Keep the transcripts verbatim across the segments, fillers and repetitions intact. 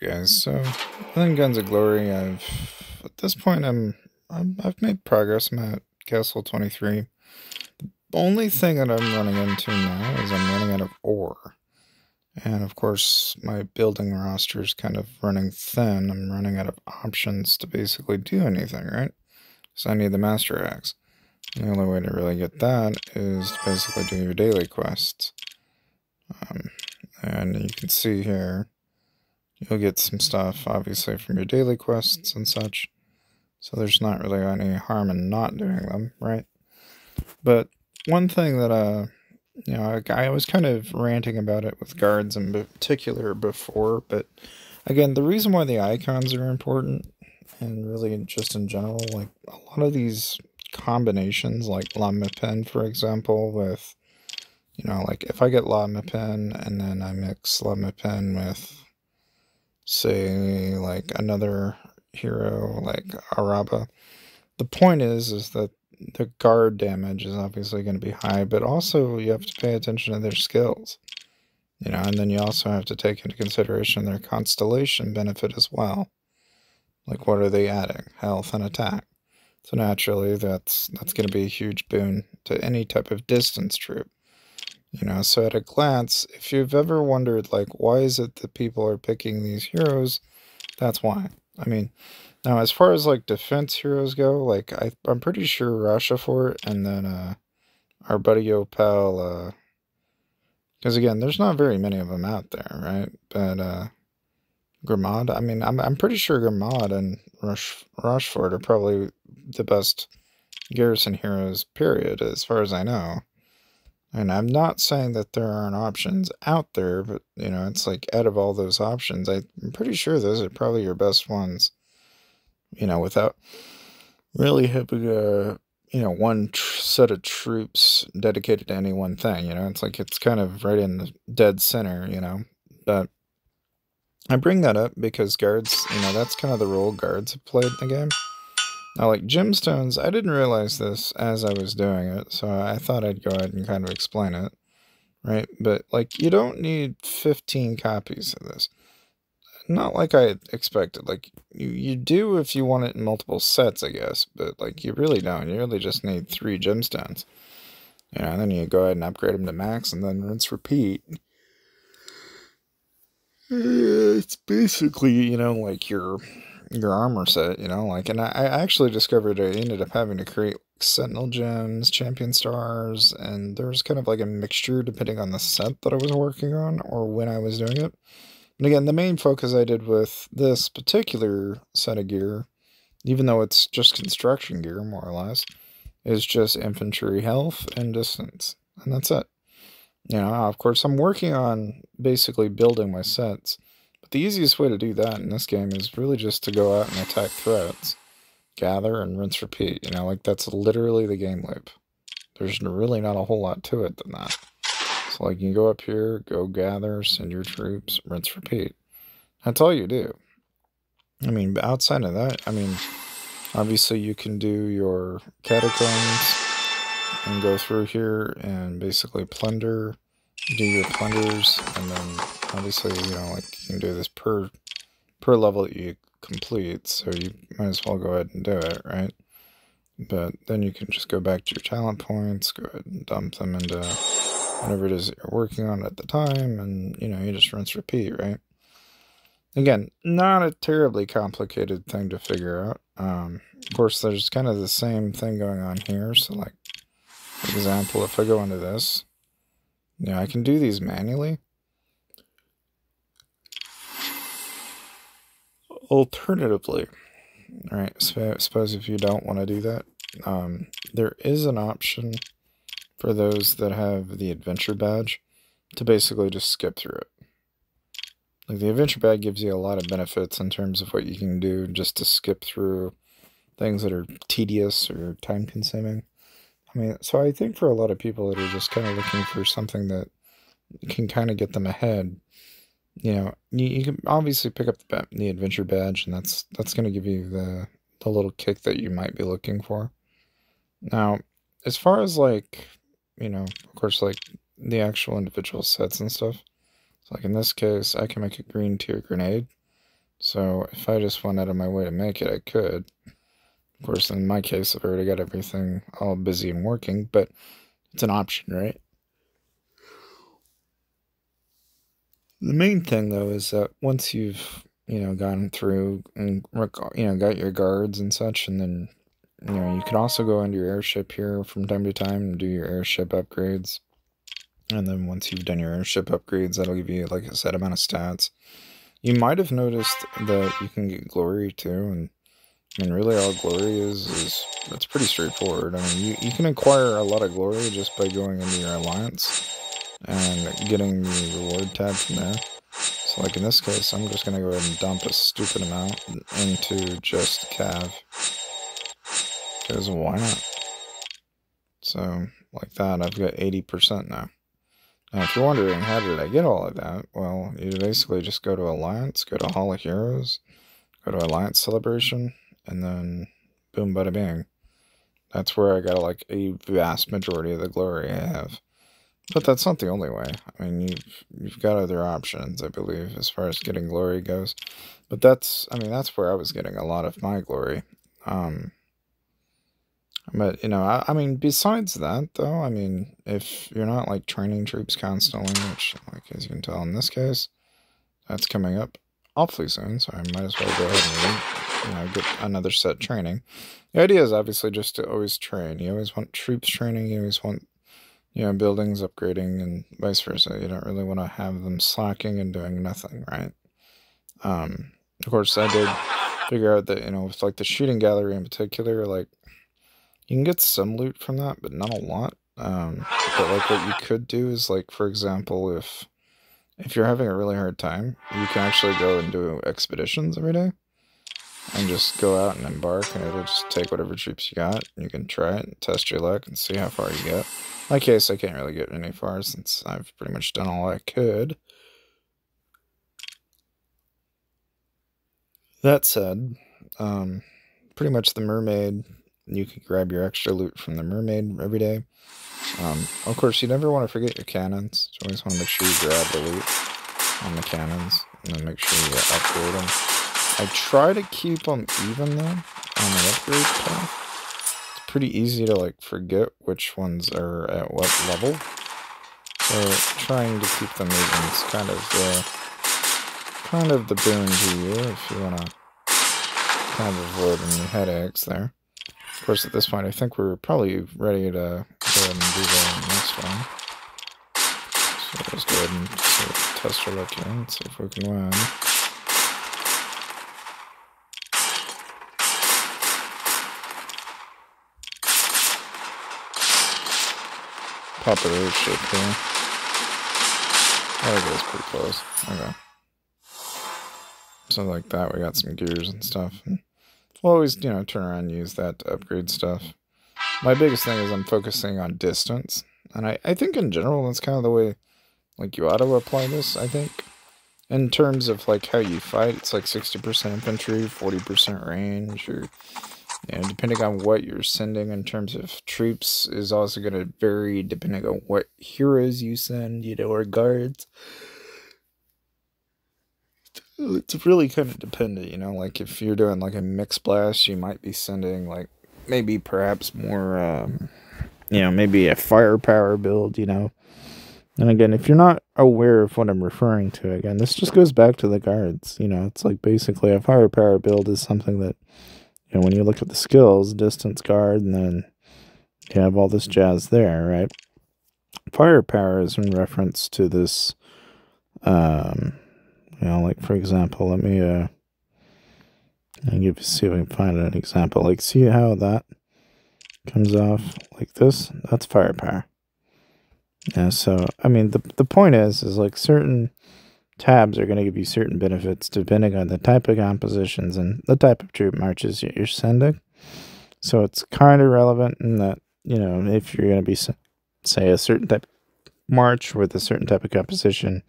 guys. So, then Guns of Glory, I've, at this point, I'm, I'm I've made progress. I'm at Castle twenty-three. The only thing that I'm running into now is I'm running out of ore. And, of course, my building roster is kind of running thin. I'm running out of options to basically do anything, right? So I need the Master Axe. And the only way to really get that is to basically do your daily quests. Um, and you can see here, you'll get some stuff, obviously, from your daily quests and such. So there's not really any harm in not doing them, right? But one thing that... uh. You know, I, I was kind of ranting about it with guards in particular before, but again, the reason why the icons are important, and really just in general, like a lot of these combinations, like Lamapen, for example, with, you know, like if I get Lamapen and then I mix Lamapen with, say, like another hero, like Araba, the point is, is that the guard damage is obviously going to be high, but also you have to pay attention to their skills, you know, and then you also have to take into consideration their constellation benefit as well. Like, what are they adding? Health and attack. So naturally, that's that's going to be a huge boon to any type of distance troop, you know. So at a glance, if you've ever wondered, like, why is it that people are picking these heroes, that's why. I mean... Now, as far as, like, defense heroes go, like, I, I'm pretty sure Rochefort and then uh, our buddy Opel, because, uh, again, there's not very many of them out there, right? But uh, Grimaud, I mean, I'm, I'm pretty sure Grimaud and Rush, Rochefort are probably the best garrison heroes, period, as far as I know. And I'm not saying that there aren't options out there, but, you know, it's like, out of all those options, I'm pretty sure those are probably your best ones. You know, without really having a, you know, one tr set of troops dedicated to any one thing, you know, it's like, it's kind of right in the dead center, you know, but I bring that up because guards, you know, that's kind of the role guards have played in the game. Now, like gemstones, I didn't realize this as I was doing it, so I thought I'd go ahead and kind of explain it, right? But like, you don't need fifteen copies of this. Not like I expected. Like, you, you do if you want it in multiple sets, I guess. But, like, you really don't. You really just need three gemstones. You know, and then you go ahead and upgrade them to max and then rinse, repeat. It's basically, you know, like your your armor set, you know? Like, and I, I actually discovered I ended up having to create Sentinel Gems, Champion Stars, and there was kind of like a mixture depending on the set that I was working on or when I was doing it. And again, the main focus I did with this particular set of gear, even though it's just construction gear, more or less, is just infantry health and distance. And that's it. You know, of course, I'm working on basically building my sets. But the easiest way to do that in this game is really just to go out and attack threats. Gather and rinse, repeat. You know, like, that's literally the game loop. There's really not a whole lot to it than that. So, like, you go up here, go gather, send your troops, rinse, repeat. That's all you do. I mean, outside of that, I mean, obviously you can do your catacombs and go through here and basically plunder, do your plunders, and then obviously, you know, like, you can do this per, per level that you complete, so you might as well go ahead and do it, right? But then you can just go back to your talent points, go ahead and dump them into... whatever it is that you're working on at the time, and, you know, you just rinse, repeat, right? Again, not a terribly complicated thing to figure out. Um, of course, there's kind of the same thing going on here. So, like, for example, if I go into this, you know, I can do these manually. Alternatively, all right, so I suppose if you don't want to do that, um, there is an option... for those that have the adventure badge, to basically just skip through it. Like, the adventure badge gives you a lot of benefits in terms of what you can do just to skip through things that are tedious or time-consuming. I mean, so I think for a lot of people that are just kind of looking for something that can kind of get them ahead, you know, you, you can obviously pick up the, the adventure badge, and that's that's going to give you the, the little kick that you might be looking for. Now, as far as, like... you know, of course, like, the actual individual sets and stuff. So, like, in this case, I can make a green tier grenade. So if I just went out of my way to make it, I could. Of course, in my case, I've already got everything all busy and working, but it's an option, right? The main thing, though, is that once you've, you know, gone through and, you know, got your guards and such, and then, you know, you can also go into your airship here from time to time and do your airship upgrades. And then once you've done your airship upgrades, that'll give you, like, a set amount of stats. You might have noticed that you can get glory, too, and, I mean, really all glory is, is that's pretty straightforward. I mean, you, you can acquire a lot of glory just by going into your alliance and getting the reward tab from there. So, like, in this case, I'm just going to go ahead and dump a stupid amount into just Cav. Because why not? So, like that, I've got eighty percent now. Now, if you're wondering, how did I get all of that? Well, you basically just go to Alliance, go to Hall of Heroes, go to Alliance Celebration, and then boom, bada bing. That's where I got, like, a vast majority of the glory I have. But that's not the only way. I mean, you've, you've got other options, I believe, as far as getting glory goes. But that's, I mean, that's where I was getting a lot of my glory. Um, but, you know, I, I mean, besides that, though, I mean, if you're not, like, training troops constantly, which, like, as you can tell in this case, that's coming up awfully soon, so I might as well go ahead and, you know, get another set training. The idea is, obviously, just to always train. You always want troops training, you always want, you know, buildings upgrading and vice versa. You don't really want to have them slacking and doing nothing, right? Um, of course, I did figure out that, you know, with, like, the shooting gallery in particular, like, you can get some loot from that, but not a lot. Um, but, like, what you could do is, like, for example, if if you're having a really hard time, you can actually go and do expeditions every day. And just go out and embark, and it'll just take whatever troops you got, and you can try it and test your luck and see how far you get. In my case, I can't really get any far since I've pretty much done all I could. That said, um, pretty much the mermaid, you can grab your extra loot from the mermaid every day. Um, of course, you never want to forget your cannons. You always want to make sure you grab the loot on the cannons, and then make sure you upgrade them. I try to keep them even, though, on the upgrade path. It's pretty easy to, like, forget which ones are at what level. So, trying to keep them even is kind of the, kind of the boon to you, if you want to kind of avoid any headaches there. Of course, at this point, I think we're probably ready to go ahead and do the next one. So, let's go ahead and sort of test our luck here and see if we can win. Pop the root shape here. That goes pretty close. Okay. So like that, we got some gears and stuff. And we'll always, you know, turn around and use that to upgrade stuff. My biggest thing is I'm focusing on distance. And I, I think in general, that's kind of the way, like, you ought to apply this, I think. In terms of, like, how you fight, it's like sixty percent infantry, forty percent range, or... And depending on what you're sending in terms of troops is also going to vary depending on what heroes you send, you know, or guards. It's really kind of dependent, you know, like if you're doing like a mixed blast, you might be sending like maybe perhaps more, um, you know, maybe a firepower build, you know. And again, if you're not aware of what I'm referring to, again, this just goes back to the guards, you know, it's like basically a firepower build is something that... And when you look at the skills, distance guard, and then you have all this jazz there, right? Firepower is in reference to this, um, you know, like, for example, let me, uh, I'll give you, see if I can find an example. Like, see how that comes off like this? That's firepower. Yeah, so, I mean, the, the point is, is like certain... tabs are going to give you certain benefits depending on the type of compositions and the type of troop marches you're sending. So it's kind of relevant in that, you know, if you're going to be, say, a certain type of march with a certain type of composition,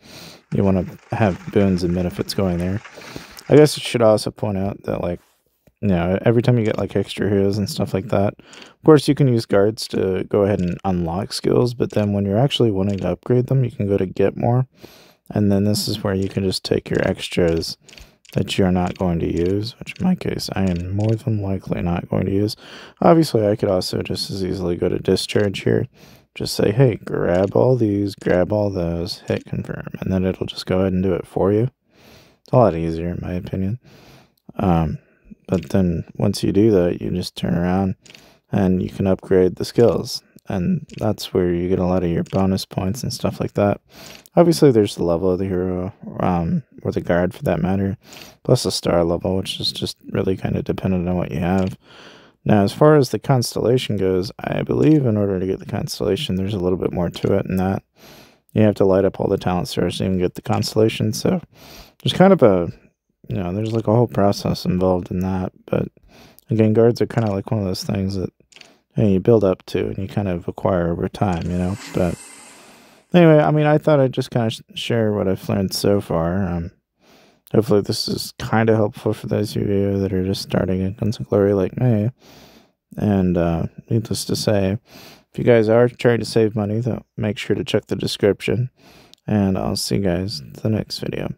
you want to have boons and benefits going there. I guess I should also point out that, like, you know, every time you get, like, extra heroes and stuff like that, of course, you can use guards to go ahead and unlock skills, but then when you're actually wanting to upgrade them, you can go to get more. And then this is where you can just take your extras that you're not going to use, which in my case, I am more than likely not going to use. Obviously, I could also just as easily go to discharge here. Just say, hey, grab all these, grab all those, hit confirm, and then it'll just go ahead and do it for you. It's a lot easier, in my opinion. Um, but then once you do that, you just turn around and you can upgrade the skills. And that's where you get a lot of your bonus points and stuff like that. Obviously, there's the level of the hero, um, or the guard for that matter, plus a star level, which is just really kind of dependent on what you have. Now, as far as the constellation goes, I believe in order to get the constellation, there's a little bit more to it than that. You have to light up all the talent stars to even get the constellation, so there's kind of a, you know, there's like a whole process involved in that, but again, guards are kind of like one of those things that, you know, you build up to and you kind of acquire over time, you know, but anyway, I mean, I thought I'd just kind of sh share what I've learned so far. Um, hopefully this is kind of helpful for those of you that are just starting in Guns of Glory like me. And uh, needless to say, if you guys are trying to save money, though, make sure to check the description. And I'll see you guys in the next video.